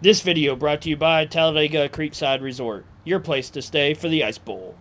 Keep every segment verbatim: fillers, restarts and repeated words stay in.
This video brought to you by Talladega Creekside Resort, your place to stay for the Ice Bowl.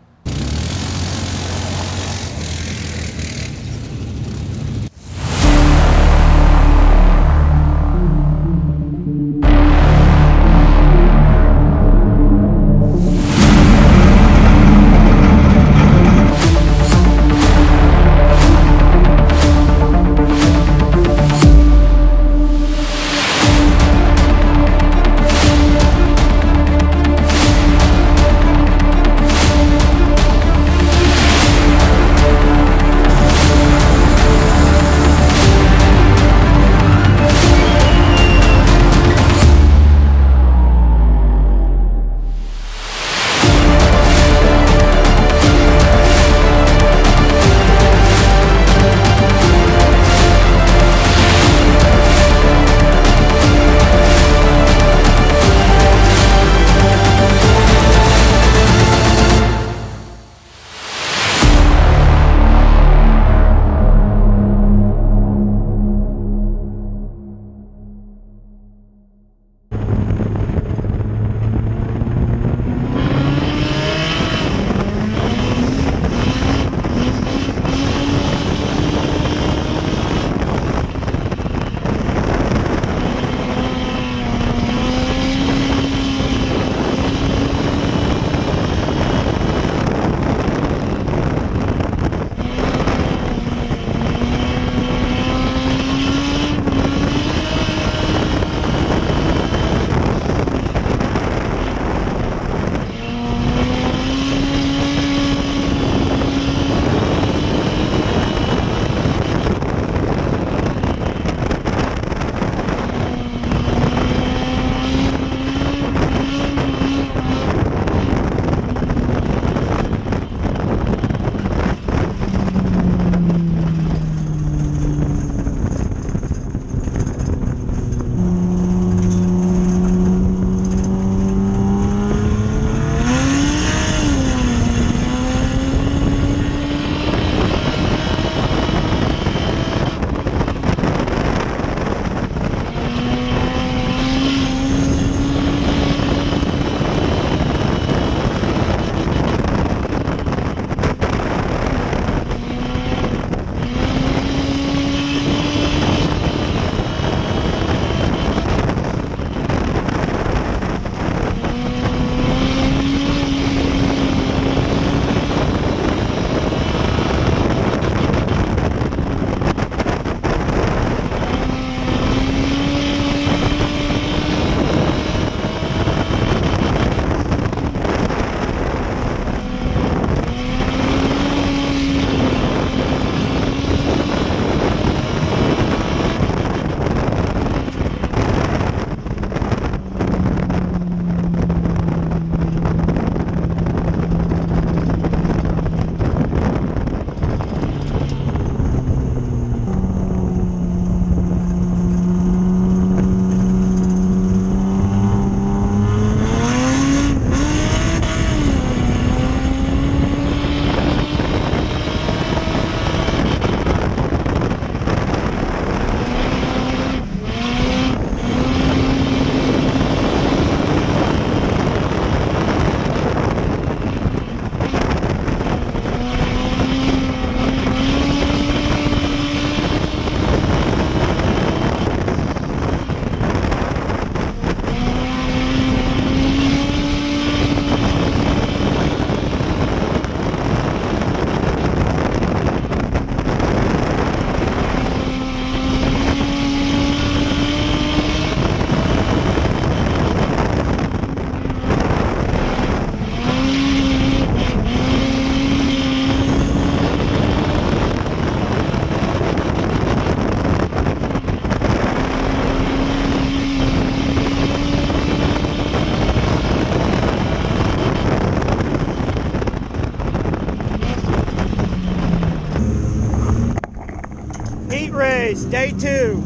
Heat race, day two.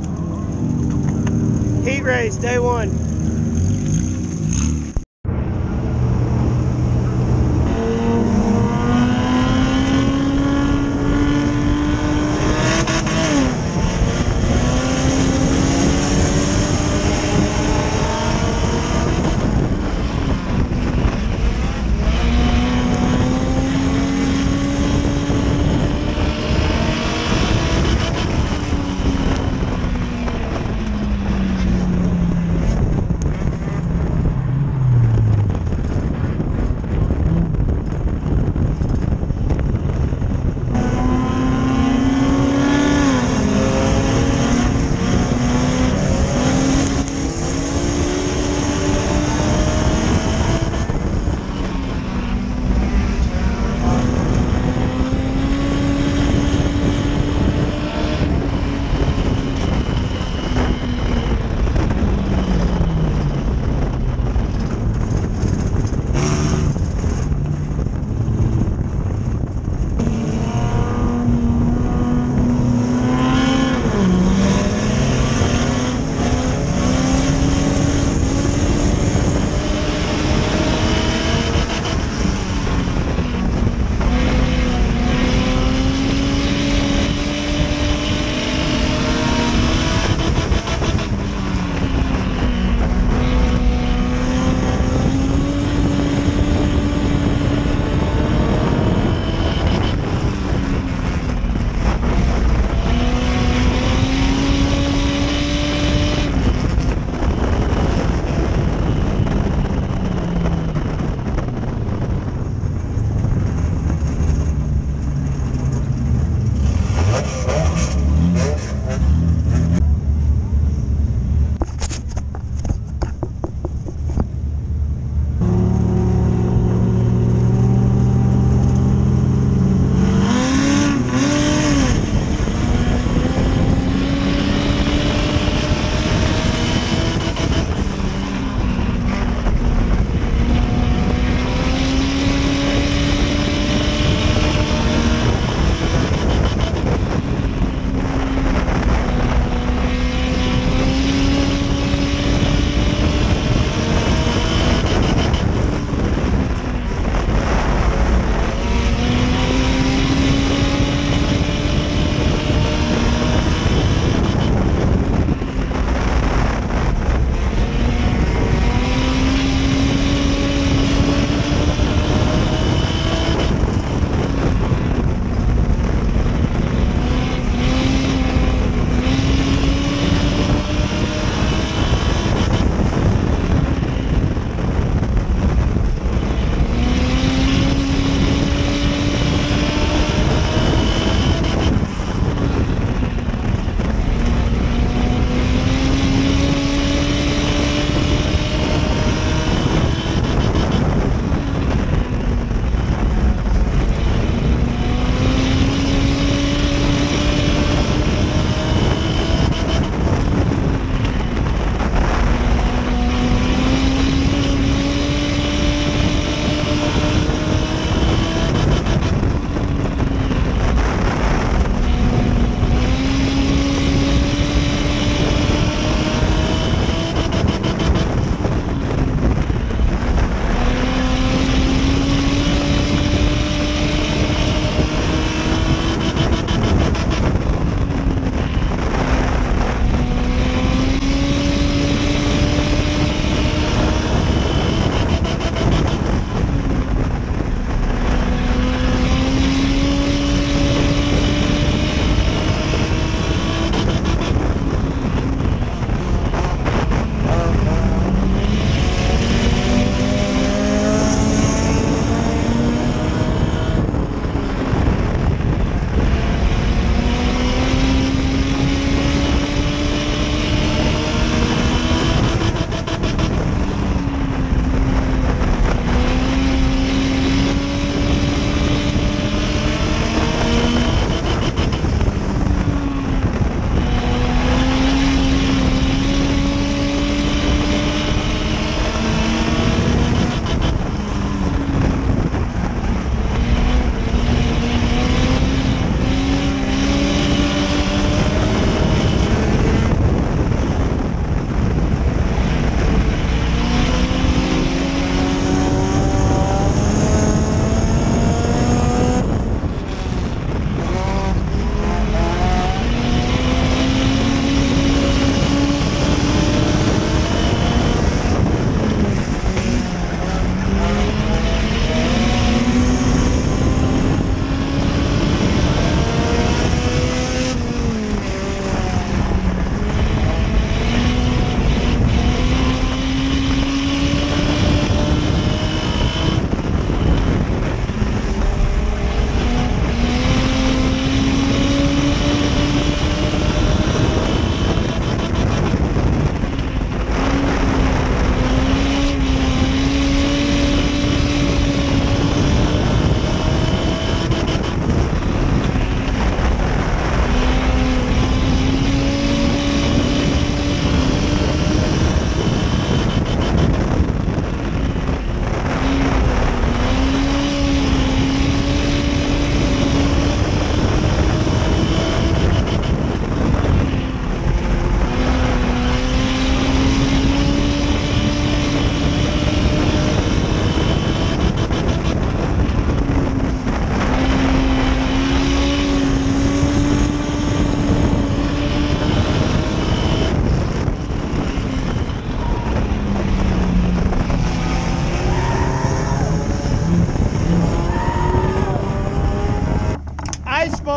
Heat race, day one.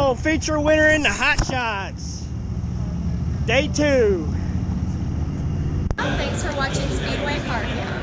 Bowl feature winner in the Hot Shots. Day two. Thanks for watching Speedway Car Care.